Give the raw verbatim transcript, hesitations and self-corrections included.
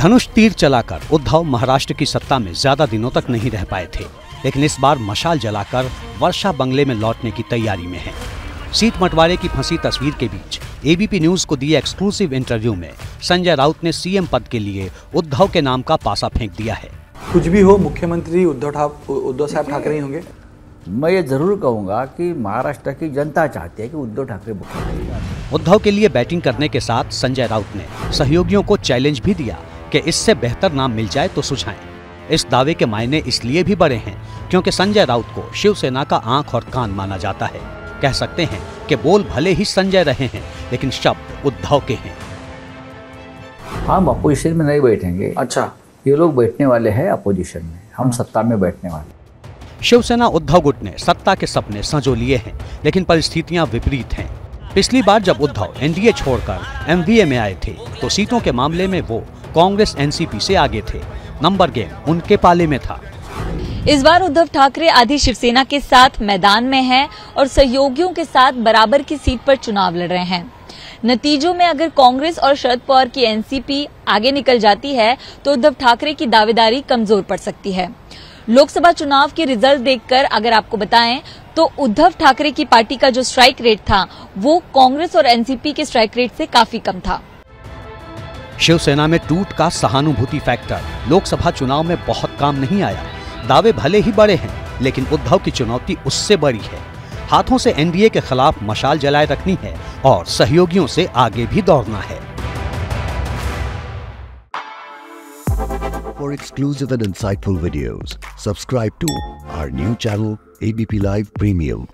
धनुष तीर चलाकर उद्धव महाराष्ट्र की सत्ता में ज्यादा दिनों तक नहीं रह पाए थे, लेकिन इस बार मशाल जलाकर वर्षा बंगले में लौटने की तैयारी में हैं। सीट बंटवारे की फंसी तस्वीर के बीच एबीपी न्यूज को दिए एक्सक्लूसिव इंटरव्यू में संजय राउत ने सीएम पद के लिए उद्धव के नाम का पासा फेंक दिया है। कुछ भी हो, मुख्यमंत्री उद्धव उद्धव साहब ठाकरे ही होंगे। मैं ये जरूर कहूंगा कि महाराष्ट्र की जनता चाहती है कि उद्धव ठाकरे मुख्यमंत्री। उद्धव के लिए बैटिंग करने के साथ संजय राउत ने सहयोगियों को चैलेंज भी दिया कि इससे बेहतर नाम मिल जाए तो सुझाएं। इस दावे के मायने इसलिए भी बड़े हैं क्योंकि संजय राउत को शिवसेना का आंख और कान माना जाता है। कह सकते हैं कि बोल भले ही संजय रहे हैं, लेकिन शब्द उद्धव के हैं। हम अपोजिशन में नहीं बैठेंगे। अच्छा, ये लोग बैठने वाले हैं अपोजिशन में, हम सत्ता में बैठने वाले। शिवसेना उद्धव गुट ने सत्ता के सपने संजो लिए हैं, लेकिन परिस्थितियां विपरीत हैं। पिछली बार जब उद्धव एनडीए छोड़कर एमवीए में आए थे तो सीटों के मामले में वो कांग्रेस एनसीपी से आगे थे। नंबर गेम उनके पाले में था। इस बार उद्धव ठाकरे आधी शिवसेना के साथ मैदान में हैं और सहयोगियों के साथ बराबर की सीट पर चुनाव लड़ रहे हैं। नतीजों में अगर कांग्रेस और शरद पवार की एनसीपी आगे निकल जाती है तो उद्धव ठाकरे की दावेदारी कमजोर पड़ सकती है। लोकसभा चुनाव के रिजल्ट देखकर अगर आपको बताएं तो उद्धव ठाकरे की पार्टी का जो स्ट्राइक रेट था वो कांग्रेस और एनसीपी के स्ट्राइक रेट से काफी कम था। शिवसेना में टूट का सहानुभूति फैक्टर लोकसभा चुनाव में बहुत काम नहीं आया। दावे भले ही बड़े हैं, लेकिन उद्धव की चुनौती उससे बड़ी है। हाथों से एनडीए के खिलाफ मशाल जलाए रखनी है और सहयोगियों से आगे भी दौड़ना है। For exclusive and insightful videos, subscribe to our new channel A B P Live Premium.